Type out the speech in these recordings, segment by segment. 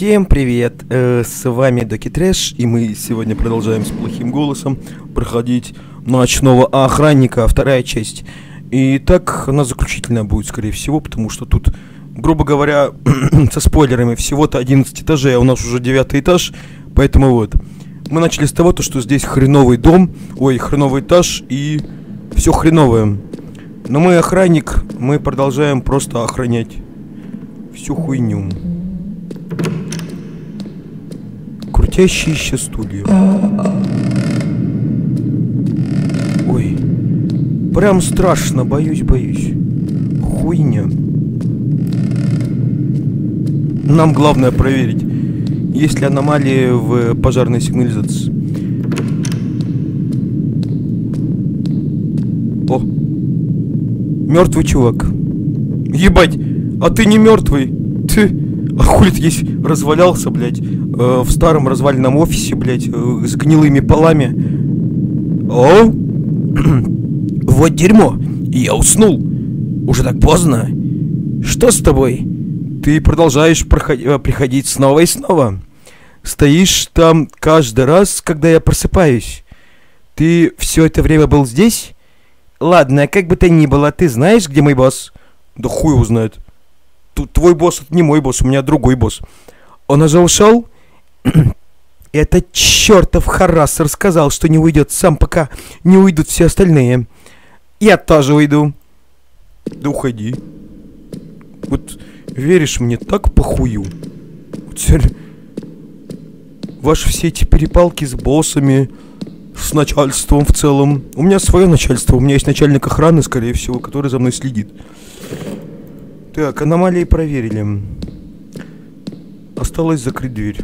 Всем привет, с вами Доки Трэш, и мы сегодня продолжаем с плохим голосом проходить ночного охранника, вторая часть. И так она заключительная будет, скорее всего, потому что тут, грубо говоря, со спойлерами, всего-то 11 этажей, а у нас уже 9 этаж, поэтому вот. Мы начали с того, что здесь хреновый дом, ой, хреновый этаж и все хреновое. Но мы охранник, мы продолжаем просто охранять всю хуйню. Крутящиеся стулья. Ой. Прям страшно, боюсь. Хуйня. Нам главное проверить, есть ли аномалии в пожарной сигнализации. О. Мертвый чувак. Ебать, а ты не мертвый. Ты. А хули ты здесь развалялся, блядь. В старом разваленном офисе, блядь, с гнилыми полами. О! Вот дерьмо! Я уснул! Уже так поздно! Что с тобой? Ты продолжаешь приходить снова и снова. Стоишь там каждый раз, когда я просыпаюсь. Ты все это время был здесь? Ладно, как бы то ни было, ты знаешь, где мой босс? Да хуй его знает. Тут твой босс, это не мой босс, у меня другой босс. Он уже ушел? Это чертов Харасер сказал, что не уйдет сам, пока не уйдут все остальные. Я тоже уйду. Да уходи. Вот веришь мне так похую. Вот теперь... Ваши все эти перепалки с боссами, с начальством в целом. У меня свое начальство, у меня есть начальник охраны, скорее всего, который за мной следит. Так, аномалии проверили. Осталось закрыть дверь.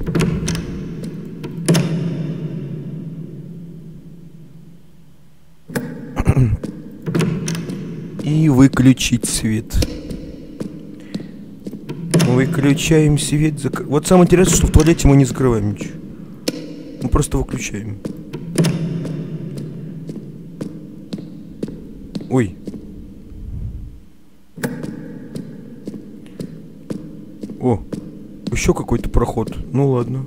И выключить свет. Выключаем свет. Вот самое интересное, что в туалете мы не закрываем ничего. Мы просто выключаем. Ой. О, еще какой-то проход. Ну ладно.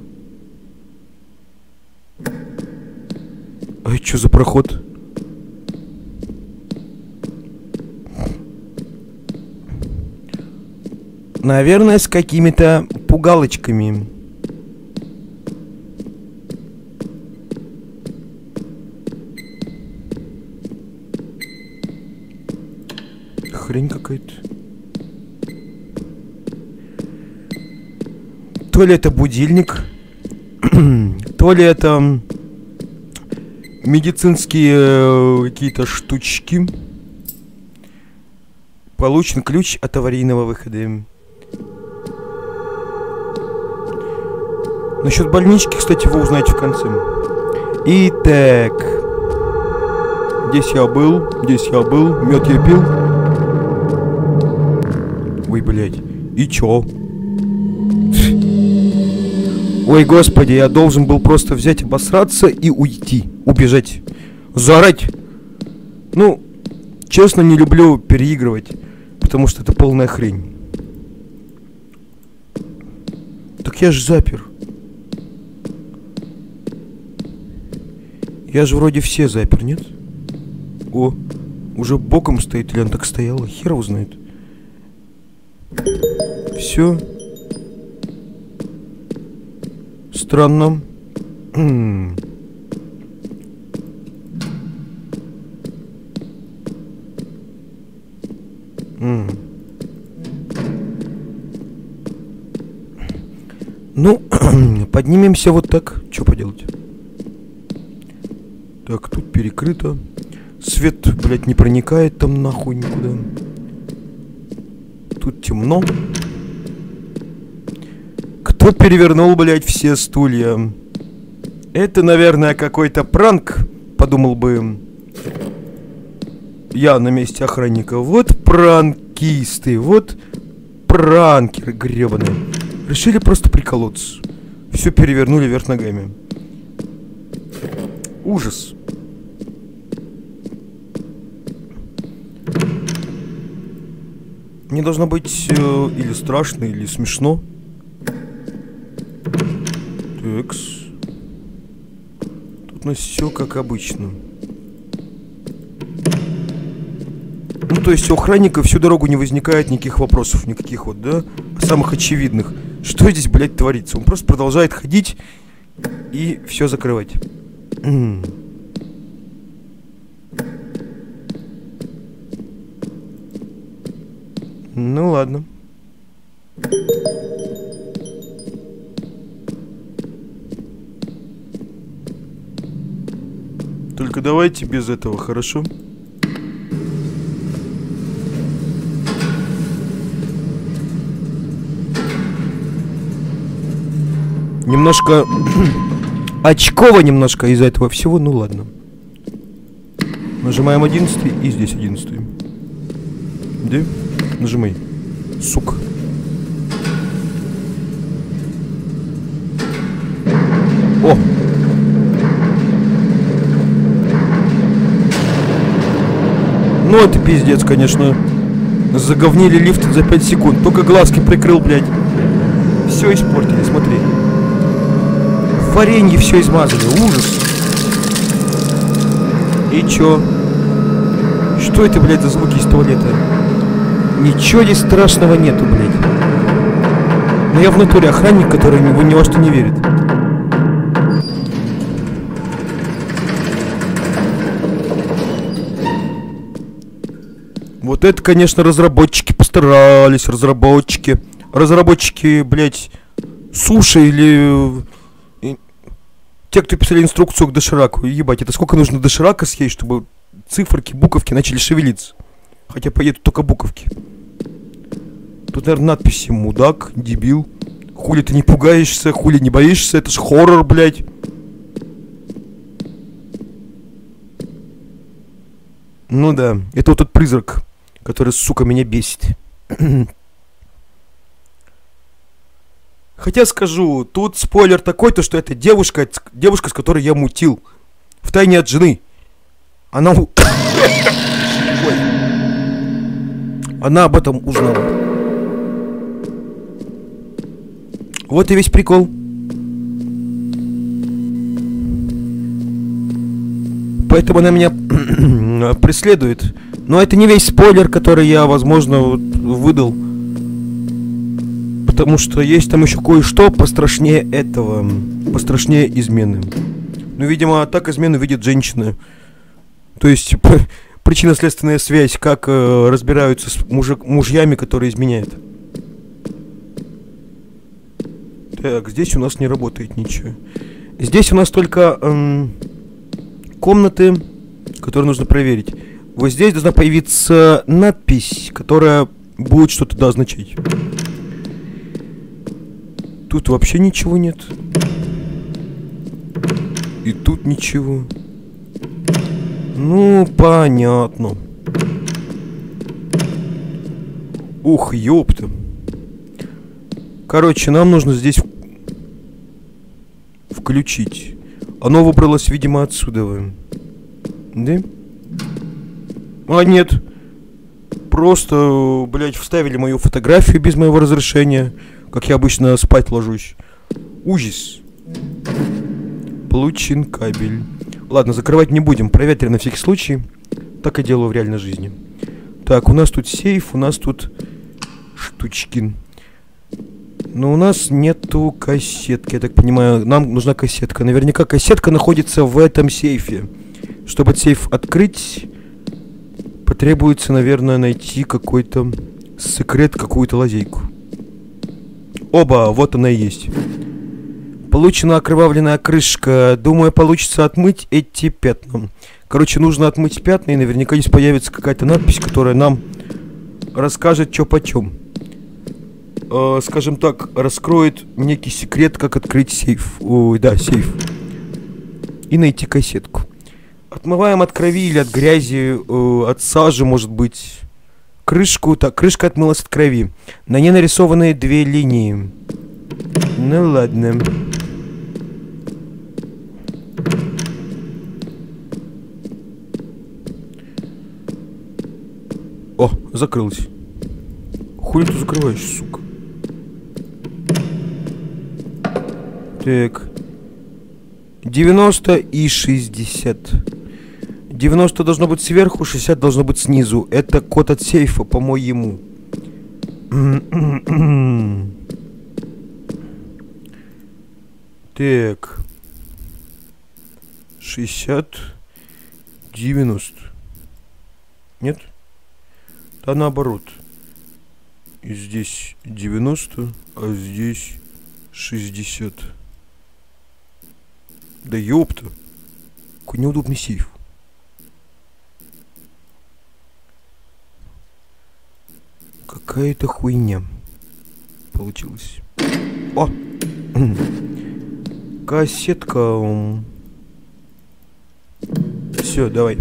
А что за проход? Наверное, с какими-то пугалочками. Хрень какая-то. То ли это будильник, то ли это медицинские какие-то штучки. Получен ключ от аварийного выхода. Насчет больнички, кстати, вы узнаете в конце. Итак. Здесь я был. Мед я пил. Ой, блядь. И чё? Ой, господи, я должен был просто взять, обосраться и уйти. Убежать. Заорать. Ну, честно, не люблю переигрывать. Потому что это полная хрень. Так я же запер. Я же вроде все запер, нет? О, уже боком стоит, или он так стоял? Хер его знает. Все. Странно. Ну, поднимемся вот так. Что поделать? Так, тут перекрыто. Свет, блядь, не проникает там нахуй никуда. Тут темно. Кто перевернул, блядь, все стулья? Это, наверное, какой-то пранк, подумал бы я на месте охранника. Вот пранкисты, вот пранкеры гребаные. Решили просто приколоться. Все перевернули вверх ногами. Ужас. Мне должно быть или страшно, или смешно. Джекс. Тут у нас все как обычно. Ну, то есть у охранника всю дорогу не возникает никаких вопросов, никаких вот, да? Самых очевидных. Что здесь, блядь, творится? Он просто продолжает ходить и все закрывать. Ну ладно. Только давайте без этого, хорошо? Немножко... очково немножко из-за этого всего, ну ладно. Нажимаем 11 и здесь 11. Да? Нажимай. Сука. О! Ну это пиздец, конечно. Заговнили лифт за 5 секунд. Только глазки прикрыл, блядь. Все испортили, смотри. Варенье все измазано. Ужас. И чё? Что это, блядь, за звуки из туалета? Ничего здесь страшного нету, блядь. Но я в натуре охранник, который ни во что не верит. Вот это, конечно, разработчики постарались. Разработчики. Разработчики, блядь, суши или... те, кто писали инструкцию к дошираку. Ебать, это сколько нужно доширака съесть, чтобы циферки, буковки начали шевелиться. Хотя поедут только буковки. Тут, наверное, надписи «Мудак», «Дебил». Хули ты не пугаешься, хули не боишься. Это ж хоррор, блядь. Ну да, это вот тот призрак, который, сука, меня бесит. Хотя скажу, тут спойлер такой-то, что это девушка, с которой я мутил. Втайне от жены. Она... она об этом узнала. Вот и весь прикол. Поэтому она меня преследует. Но это не весь спойлер, который я, возможно, выдал. Потому что есть там еще кое-что пострашнее этого. Пострашнее измены. Ну, видимо, так измену видит женщина. То есть... причинно-следственная связь, как разбираются с мужьями, которые изменяют. Так, здесь у нас не работает ничего. Здесь у нас только комнаты, которые нужно проверить. Вот здесь должна появиться надпись, которая будет что-то да означать. Тут вообще ничего нет. И тут ничего. Ну, понятно. Ух, ёпта. Короче, нам нужно здесь включить. Оно выбралось, видимо, отсюда. Да? А, нет. Просто, блядь, вставили мою фотографию без моего разрешения. Как я обычно спать ложусь. Ужас. Получен кабель. Ладно, закрывать не будем, проветрим на всякий случай. Так и делаю в реальной жизни. Так, у нас тут сейф, у нас тут штучки. Но у нас нету кассетки, я так понимаю. Нам нужна кассетка. Наверняка кассетка находится в этом сейфе. Чтобы этот сейф открыть, потребуется, наверное, найти какой-то секрет, какую-то лазейку. Оба, вот она и есть. Получена окровавленная крышка. Думаю, получится отмыть эти пятна. Короче, нужно отмыть пятна, и наверняка здесь появится какая-то надпись, которая нам расскажет, чё почем. Скажем так, раскроет некий секрет, как открыть сейф. Ой, да, сейф. И найти кассетку. Отмываем от крови или от грязи, от сажи, может быть, крышку. Так, крышка отмылась от крови. На ней нарисованы две линии. Ну ладно. О, закрылась. Хули ты закрываешь, сука? Так, 90 и 60. 90 должно быть сверху, 60 должно быть снизу. Это код от сейфа, по-моему. Так. 60. 90. Нет? Да наоборот. И здесь 90, а здесь 60. Да ёпта. Какой неудобный сейф. Какая-то хуйня получилась. О! Кассетка. Все, давай.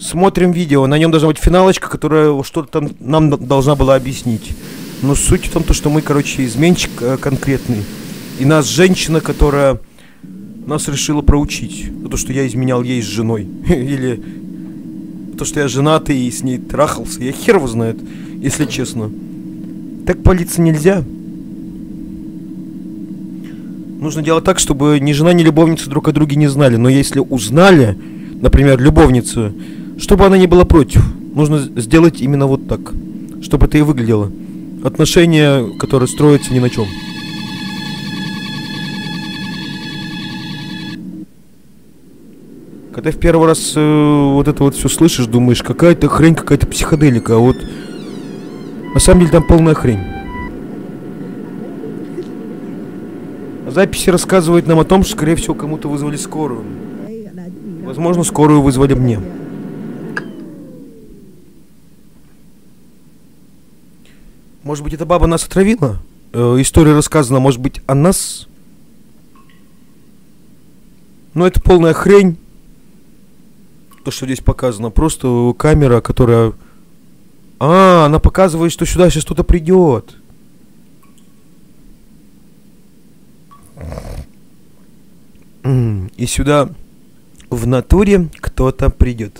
Смотрим видео. На нем должна быть финалочка, которая что-то там нам должна была объяснить. Но суть в том, что мы, короче, изменщик конкретный. И нас женщина, которая нас решила проучить. То, что я изменял ей с женой. Или то, что я женатый и с ней трахался. Я хер его знает, если честно. Так палиться нельзя. Нужно делать так, чтобы ни жена, ни любовница друг о друге не знали. Но если узнали, например, любовница, чтобы она не была против, нужно сделать именно вот так. Чтобы это и выглядело. Отношения, которые строятся ни на чем. Когда в первый раз вот это вот все слышишь, думаешь, какая-то хрень, какая-то психоделика. А вот на самом деле там полная хрень. Записи рассказывают нам о том, что, скорее всего, кому-то вызвали скорую. Возможно, скорую вызвали мне. Может быть, эта баба нас отравила? История рассказана, может быть, о нас? Но это полная хрень. То, что здесь показано. Просто камера, которая... А, она показывает, что сюда сейчас кто-то придет. И сюда в натуре кто-то придет.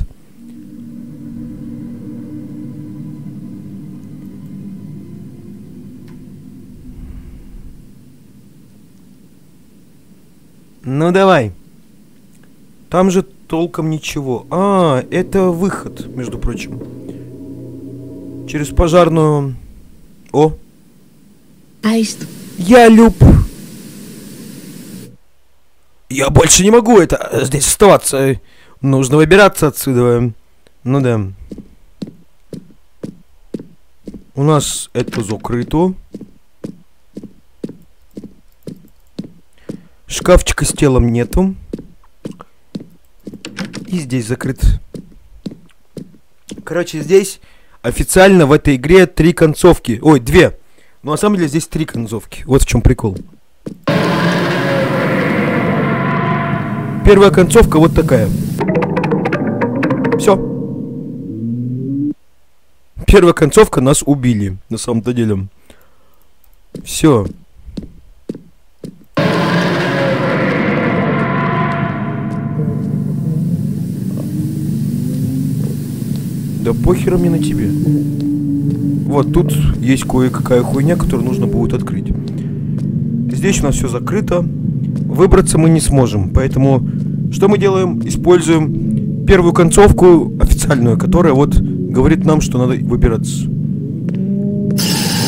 Ну давай. Там же толком ничего. А, это выход, между прочим. Через пожарную... О! Аист. Я люб... Я больше не могу это здесь оставаться. Нужно выбираться отсюда. Ну да. У нас это закрыто. Шкафчика с телом нету. И здесь закрыт. Короче, здесь официально в этой игре 3 концовки. Ой, 2. Но на самом деле здесь 3 концовки. Вот в чем прикол. Первая концовка вот такая. Все. Первая концовка, нас убили, на самом-то деле. Все. Да похера мне на тебе. Вот тут есть кое-какая хуйня, которую нужно будет открыть. Здесь у нас все закрыто. Выбраться мы не сможем, поэтому что мы делаем? Используем первую концовку официальную, которая вот говорит нам, что надо выбираться.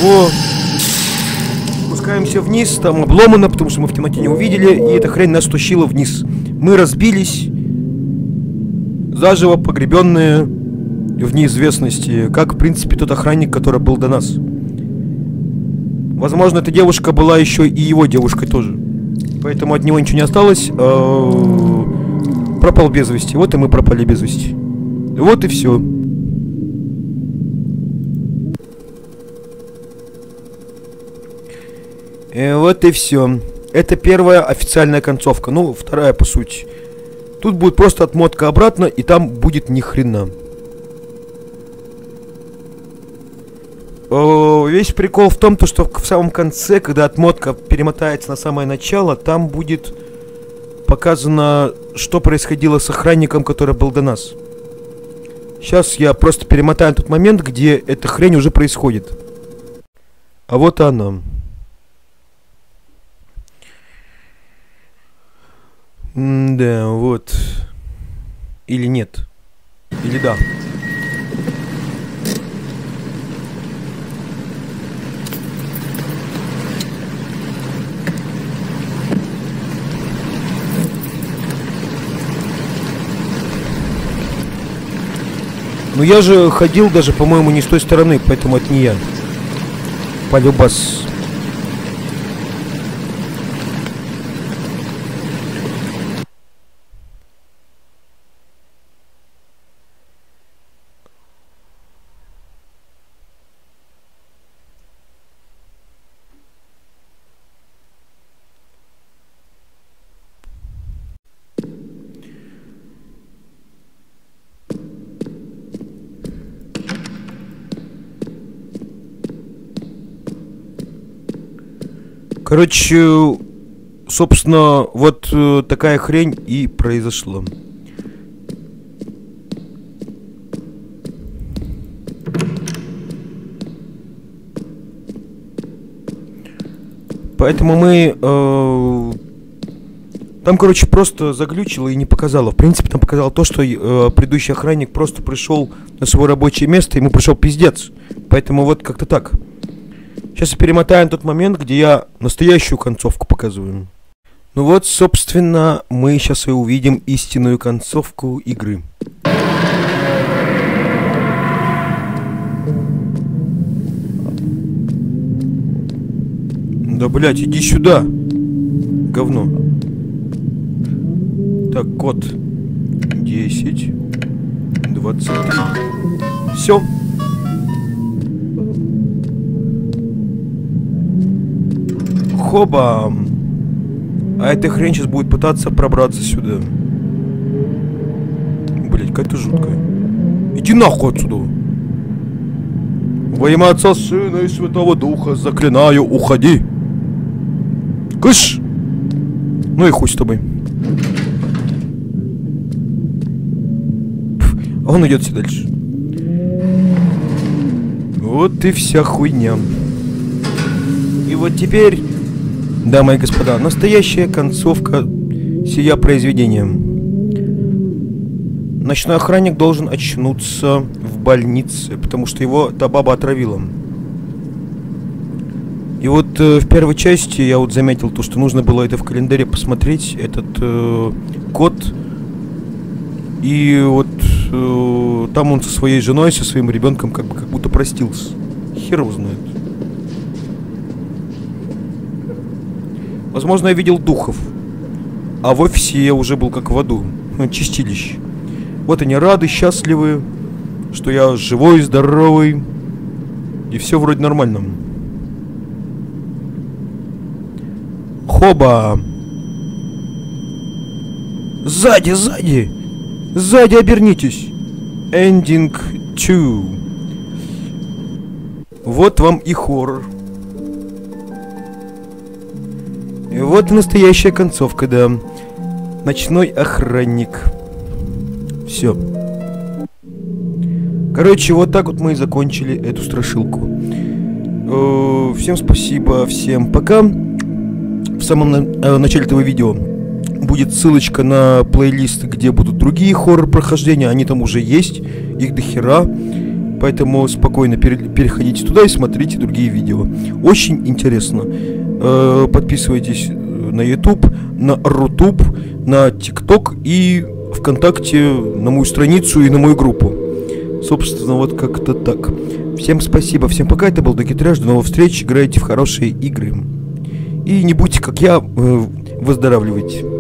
Во! Спускаемся вниз, там обломано, потому что мы в темноте не увидели, и эта хрень нас тащила вниз. Мы разбились, заживо погребенные в неизвестности, как, в принципе, тот охранник, который был до нас. Возможно, эта девушка была еще и его девушкой тоже. Поэтому от него ничего не осталось. Пропал без вести. Вот и мы пропали без вести. Вот и все. Вот и все. Это первая официальная концовка. Ну, вторая по сути. Тут будет просто отмотка обратно, и там будет ни хрена. Весь прикол в том, что в самом конце, когда отмотка перемотается на самое начало, там будет показано, что происходило с охранником, который был до нас. Сейчас я просто перемотаю тот момент, где эта хрень уже происходит. А вот она. Да, вот. Или нет. Или да. Ну я же ходил даже, по-моему, не с той стороны, поэтому это не я. Полюбас. Короче, собственно, вот такая хрень и произошла. Поэтому мы... там, короче, просто заглючило и не показало. В принципе, там показало то, что предыдущий охранник просто пришел на свое рабочее место, ему пришел пиздец. Поэтому вот как-то так. Сейчас перемотаем тот момент, где я настоящую концовку показываю. Ну вот, собственно, мы сейчас и увидим истинную концовку игры. Да, блядь, иди сюда. Говно. Так, код 10, 23. Все. Хоба! А эта хрень сейчас будет пытаться пробраться сюда. Блять, какая-то жуткая. Иди нахуй отсюда! Во имя Отца, Сына и Святого Духа заклинаю, уходи! Кыш! Ну и хуй с тобой. Пф, а он идет все дальше. Вот и вся хуйня. И вот теперь... дамы и господа, настоящая концовка сия произведения. Ночной охранник должен очнуться в больнице, потому что его та баба отравила. И вот в первой части я вот заметил то, что нужно было это в календаре посмотреть, этот код. И вот там он со своей женой, со своим ребенком как будто простился. Хер его знает. Возможно, я видел духов, а в офисе я уже был как в аду, чистилище. Вот они рады, счастливы, что я живой, здоровый, и все вроде нормально. Хоба! Сзади, сзади! Сзади обернитесь! Эндинг 2. Вот вам и хоррор. Вот настоящая концовка, да. Ночной охранник. Все. Короче, вот так вот мы и закончили эту страшилку. Всем спасибо, всем пока. В самом начале этого видео будет ссылочка на плейлист, где будут другие хоррор-прохождения. Они там уже есть, их дохера. Поэтому спокойно переходите туда и смотрите другие видео. Очень интересно. Подписывайтесь на YouTube, на Rutube, на TikTok и ВКонтакте, на мою страницу и на мою группу. Собственно, вот как-то так. Всем спасибо, всем пока. Это был Doki Trash. До новых встреч. Играйте в хорошие игры. И не будьте, как я, выздоравливайте.